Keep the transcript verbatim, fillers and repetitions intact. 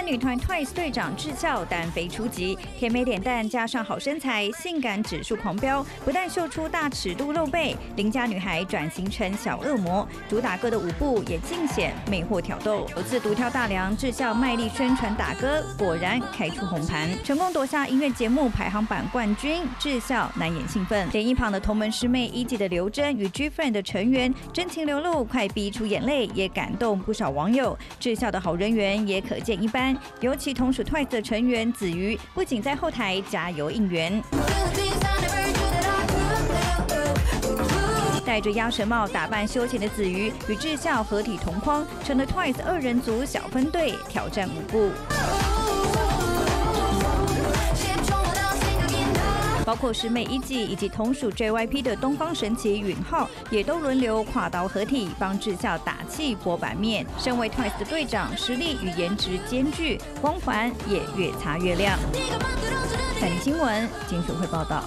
和女团 Twice 队长智孝单飞出击，甜美脸蛋加上好身材，性感指数狂飙，不但秀出大尺度露背，邻家女孩转型成小恶魔，主打歌的舞步也尽显魅惑挑逗。首次独挑大梁，智孝卖力宣传打歌，果然开出红盘，成功夺下音乐节目排行榜冠军。智孝难掩兴奋，连一旁的同门师妹一姐的刘真与 GFriend 的成员真情流露，快逼出眼泪，也感动不少网友。智孝的好人缘也可见一斑。 尤其同属 Twice 的成员子瑜，不仅在后台加油应援，戴着鸭舌帽打扮休闲的子瑜与智孝合体同框，成了 Twice 二人组小分队挑战舞步。 包括师妹一季以及同属 J Y P 的东方神起允浩，也都轮流跨刀合体帮智孝打气博版面。身为 Twice 的队长，实力与颜值兼具，光环也越擦越亮。三立新闻金属会报道。